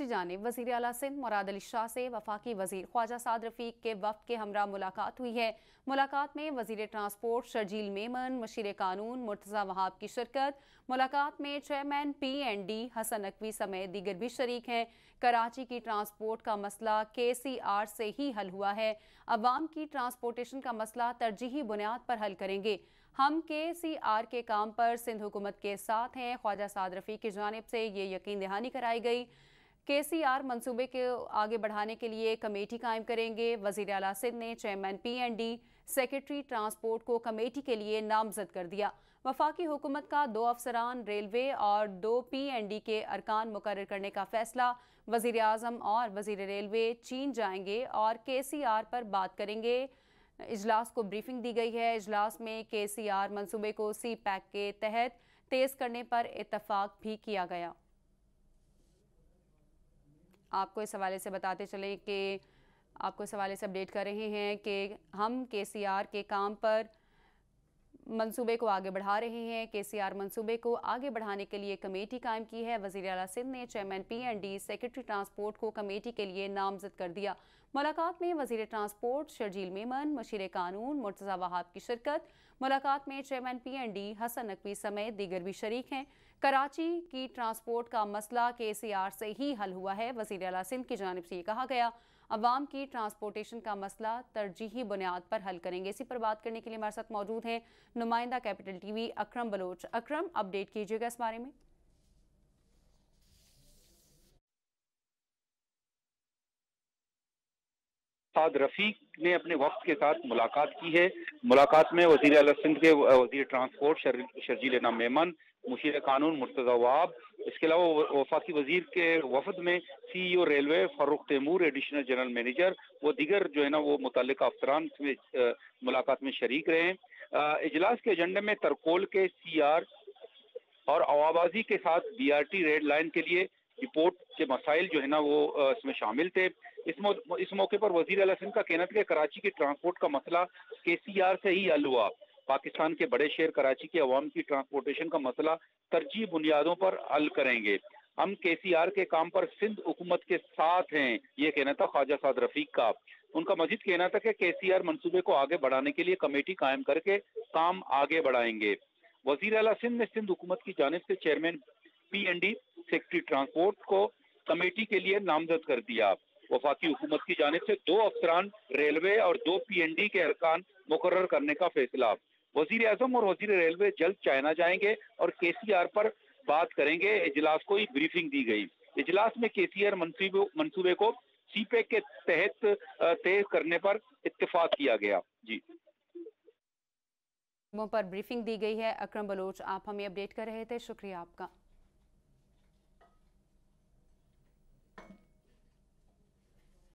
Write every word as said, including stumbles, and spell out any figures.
दूसरी जानिब वज़ीर आला सिंध मुराद अली शाह से वफाकी वज़ीर ख्वाजा साद रफीक के वफ़द के हमरा मुलाकात हुई है। मुलाकात में वज़ीर ट्रांसपोर्ट शर्जील मेमन, मशीर कानून मुर्तज़ा वहाब की शिरकत। मुलाकात में chairman P N D Hasan Naqvi समेत दीगर भी शरीक हैं। कराची की ट्रांसपोर्ट का मसला के सी आर से ही हल हुआ है, अवाम की ट्रांसपोर्टेशन का मसला तरजीही बुनियाद पर हल करेंगे। हम के सी आर के काम पर सिंध हुकूमत के साथ हैं। ख्वाजा साद रफीक की जानिब से ये यकीन दहानी कराई गई। के सी आर मनसूबे के आगे बढ़ाने के लिए कमेटी कायम करेंगे। वज़ीर आला सिंध ने chairman P N D secretary transport को कमेटी के लिए नामजद कर दिया। वफाकी हुकूमत का दो अफसरान रेलवे और दो पी एन डी के अरकान मुकर्रर करने का फैसला। वज़ीर आज़म और वज़ीर रेलवे चीन जाएंगे और के सी आर पर बात करेंगे। इजलास को ब्रीफिंग दी गई है। इजलास में के सी आर मनसूबे को सी पैक के तहत तेज करने पर इत्तफाक भी किया गया। आपको इस हवाले से बताते चलें कि आपको इस हवाले से अपडेट कर रहे हैं कि हम के सी आर के काम पर मंसूबे को आगे बढ़ा रहे हैं। के सी आर मनसूबे को आगे बढ़ाने के लिए कमेटी कायम की है। वज़ीर आला सिंध ने chairman P N D secretary transport को कमेटी के लिए नामजद कर दिया। मुलाकात में वज़ीर ट्रांसपोर्ट शर्जील मेमन, मशीर कानून मुर्तज़ा वहाब की शिरकत। मुलाकात में chairman P N D Hasan Naqvi समेत दीगर भी शरीक हैं। कराची की ट्रांसपोर्ट का मसला के सी आर से ही हल हुआ है। वज़ीर आला सिंध की जानिब से ये कहा गया, अवाम की ट्रांसपोर्टेशन का मसला तरजीही बुनियाद पर हल करेंगे। इसी पर बात करने के लिए हमारे साथ मौजूद हैं नुमाइंदा capital TV Akram Baloch. Akram, update कीजिएगा इस बारे में। साद रफीक ने अपने वक्त के साथ मुलाकात की है। मुलाकात में वज़ीर आला सिंध के वज़ीर ट्रांसपोर्ट शर, शर्जील मेमन, मुशीर कानून मुर्तज़ा वहाब, इसके अलावा वफाकी वजीर के वफद में CEO railway Farooq Taimur, additional general manager वो दीगर जो है ना वो मुतल्लिका अफसरान में मुलाकात में शरीक रहे हैं। इजलास के एजेंडे में तरकोल के सी आर और आवाबाजी के साथ B R T red line के लिए रिपोर्ट के मसाइल जो है ना वो इसमें शामिल थे। इस मौ, इस मौके पर वज़ीर आला सिंध का कहना था कि कराची के ट्रांसपोर्ट का मसला के सी आर से ही हल हुआ। पाकिस्तान के बड़े शहर कराची के अवाम की ट्रांसपोर्टेशन का मसला तरजीह बुनियादों पर हल करेंगे। हम के सी आर के काम पर सिंध हुकूमत के साथ हैं, ये कहना था ख्वाजा साद रफीक का। उनका मजीद कहना था कि के सी आर मनसूबे को आगे बढ़ाने के लिए कमेटी कायम करके काम आगे बढ़ाएंगे। वज़ीर आला सिंध ने सिंध हुकूमत की जानिब से chairman P N D secretary transport को कमेटी के लिए नामजद कर दिया। वफाकी हुकूमत की जानिब से दो अफसरान रेलवे और दो पी एन डी के अरकान मुकर्रर करने का फैसला। वजीर आजम और वजीर रेलवे जल्द चाइना जाएंगे और के सी आर पर बात करेंगे। इजलास को ही ब्रीफिंग दी गई। इजलास में के सी आर मनसूबे को सीपेक के तहत तेज करने पर इत्तेफाक किया गया। जी पर ब्रीफिंग दी गई है। अकरम बलोच, आप हमें अपडेट कर रहे थे, शुक्रिया आपका।